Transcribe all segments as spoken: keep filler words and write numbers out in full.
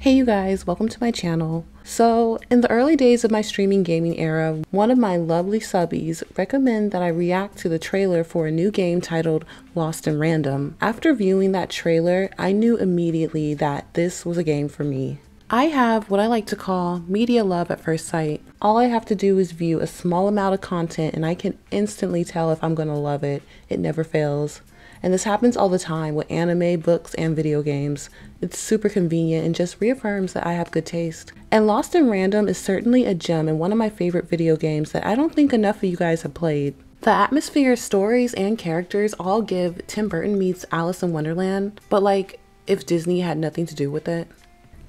Hey you guys, welcome to my channel. So in the early days of my streaming gaming era, one of my lovely subbies recommended that I react to the trailer for a new game titled Lost in Random. After viewing that trailer, I knew immediately that this was a game for me. I have what I like to call media love at first sight. All I have to do is view a small amount of content and I can instantly tell if I'm going to love it. It never fails. And this happens all the time with anime, books, and video games. It's super convenient and just reaffirms that I have good taste. And Lost in Random is certainly a gem and one of my favorite video games that I don't think enough of you guys have played. The atmosphere, stories, and characters all give Tim Burton meets Alice in Wonderland, but like if Disney had nothing to do with it.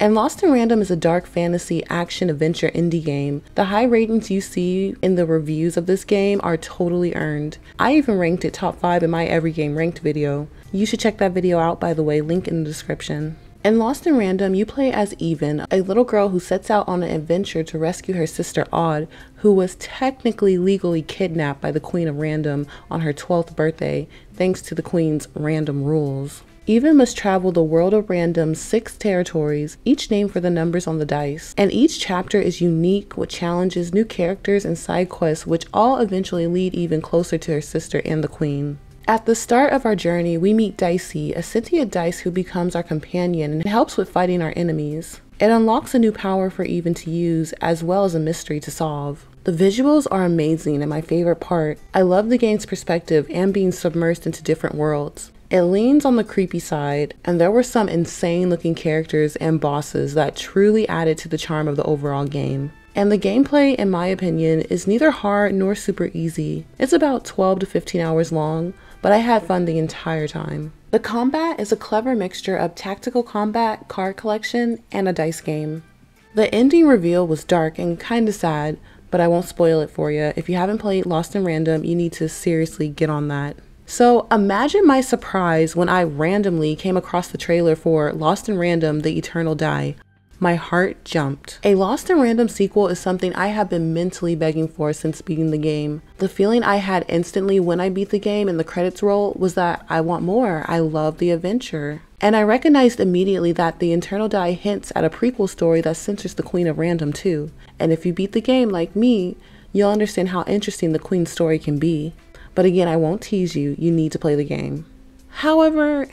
And Lost in Random is a dark fantasy action adventure indie game. The high ratings you see in the reviews of this game are totally earned. I even ranked it top five in my Every Game Ranked video. You should check that video out by the way, link in the description. In Lost in Random, you play as Even, a little girl who sets out on an adventure to rescue her sister Odd, who was technically legally kidnapped by the Queen of Random on her twelfth birthday, thanks to the Queen's random rules. Even must travel the world of Random's six territories, each named for the numbers on the dice, and each chapter is unique with challenges, new characters, and side quests, which all eventually lead Even closer to her sister and the Queen. At the start of our journey, we meet Dicey, a sentient dice who becomes our companion and helps with fighting our enemies. It unlocks a new power for Even to use, as well as a mystery to solve. The visuals are amazing and my favorite part. I love the game's perspective and being submerged into different worlds. It leans on the creepy side, and there were some insane looking characters and bosses that truly added to the charm of the overall game. And the gameplay, in my opinion, is neither hard nor super easy. It's about twelve to fifteen hours long, but I had fun the entire time. The combat is a clever mixture of tactical combat, card collection, and a dice game. The ending reveal was dark and kinda sad, but I won't spoil it for you. If you haven't played Lost in Random, you need to seriously get on that. So imagine my surprise when I randomly came across the trailer for Lost in Random The Eternal Die. My heart jumped. A Lost in Random sequel is something I have been mentally begging for since beating the game. The feeling I had instantly when I beat the game and the credits roll was that I want more. I love the adventure. And I recognized immediately that The Eternal Die hints at a prequel story that centers the Queen of Random too. And if you beat the game like me, you'll understand how interesting the Queen's story can be. But again, I won't tease you, you need to play the game. However,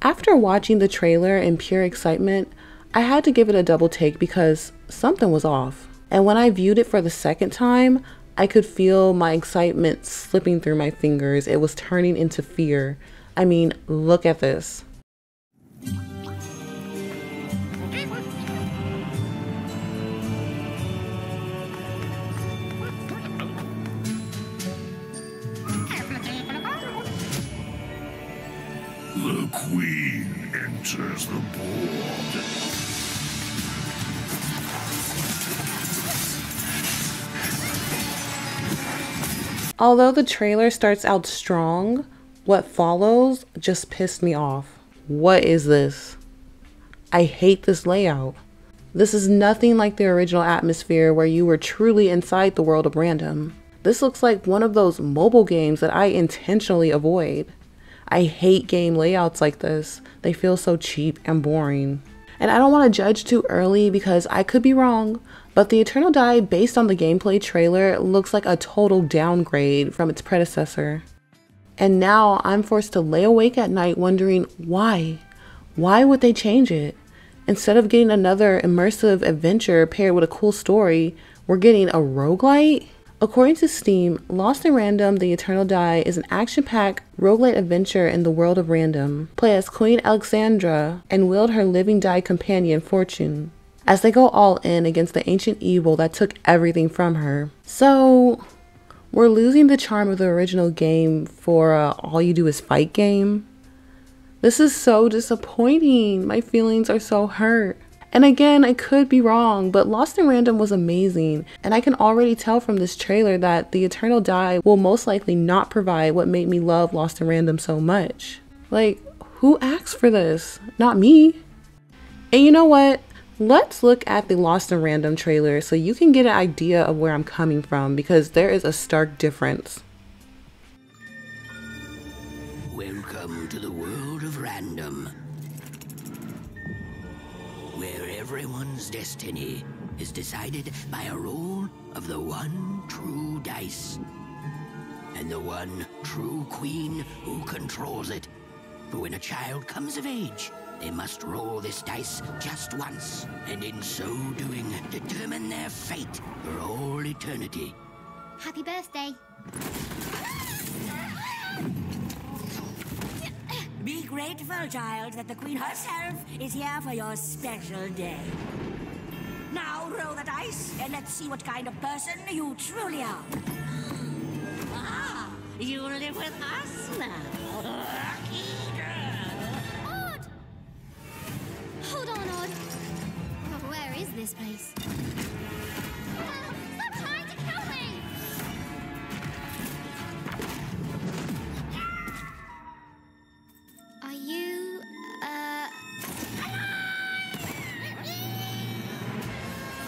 after watching the trailer in pure excitement, I had to give it a double take because something was off. And when I viewed it for the second time, I could feel my excitement slipping through my fingers. It was turning into fear. I mean, look at this. The Queen enters the board. Although the trailer starts out strong, what follows just pissed me off. What is this? I hate this layout. This is nothing like the original atmosphere where you were truly inside the world of Random. This looks like one of those mobile games that I intentionally avoid. I hate game layouts like this. They feel so cheap and boring. And I don't want to judge too early because I could be wrong, but The Eternal Die, based on the gameplay trailer, looks like a total downgrade from its predecessor. And now I'm forced to lay awake at night wondering why? Why would they change it? Instead of getting another immersive adventure paired with a cool story, we're getting a roguelite? According to Steam, Lost in Random The Eternal Die is an action-packed roguelite adventure in the world of Random. Play as Queen Alexandra and wield her living die companion Fortune, as they go all in against the ancient evil that took everything from her. So we're losing the charm of the original game for a all-you-do-is-fight game? This is so disappointing. My feelings are so hurt. And again, I could be wrong, but Lost in Random was amazing, and I can already tell from this trailer that The Eternal Die will most likely not provide what made me love Lost in Random so much. Like, who asked for this? Not me. And you know what? Let's look at the Lost in Random trailer so you can get an idea of where I'm coming from, because there is a stark difference. Welcome to the world of Random. where everyone's destiny is decided by a roll of the one true dice. And the one true queen who controls it. For when a child comes of age, they must roll this dice just once, and in so doing, determine their fate for all eternity. Happy birthday. Be grateful, child, that the Queen herself is here for your special day. Now roll the dice, and let's see what kind of person you truly are. Ah, you live with us now. Lucky girl. Odd! Hold on, Odd. Where is this place? Help! Stop trying to kill me! Are you, uh... alive?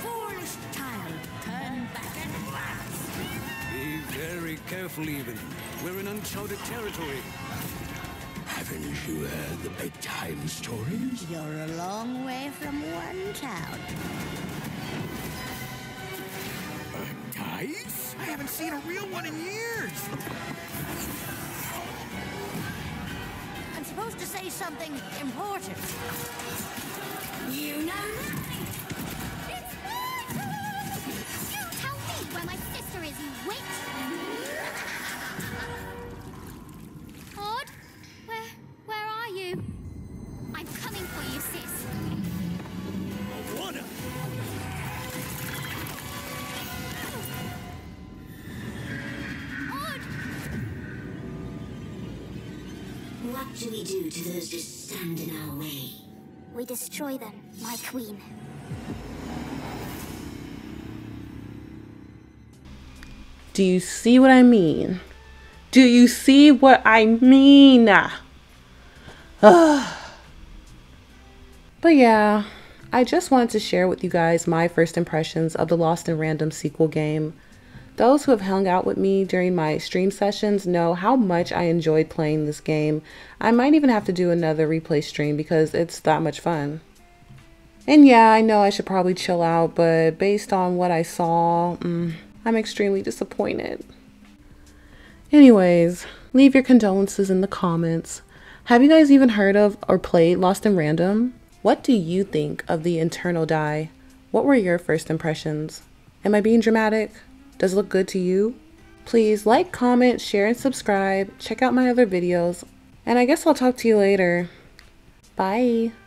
Foolish child, turn back at once! Be very careful, Even. We're in uncharted territory. Haven't you heard the bedtime stories? You're a long way from one town. A dice? I haven't seen a real one in years! I'm supposed to say something important. You know nothing! It's me! You tell me where my sister is, you witch! Odd? Where... where are you? I'm coming for you, sis. Moana! Odd! What do we do to those just stand in our way? We destroy them, my queen. Do you see what I mean? Do you see what I mean? Ugh. But yeah, I just wanted to share with you guys my first impressions of the Lost in Random sequel game. Those who have hung out with me during my stream sessions know how much I enjoyed playing this game. I might even have to do another replay stream because it's that much fun. And yeah, I know I should probably chill out, but based on what I saw, mm, I'm extremely disappointed. Anyways, leave your condolences in the comments. Have you guys even heard of or played Lost in Random? What do you think of The Eternal Die? What were your first impressions? Am I being dramatic? Does it look good to you? Please like, comment, share, and subscribe. Check out my other videos. And I guess I'll talk to you later. Bye.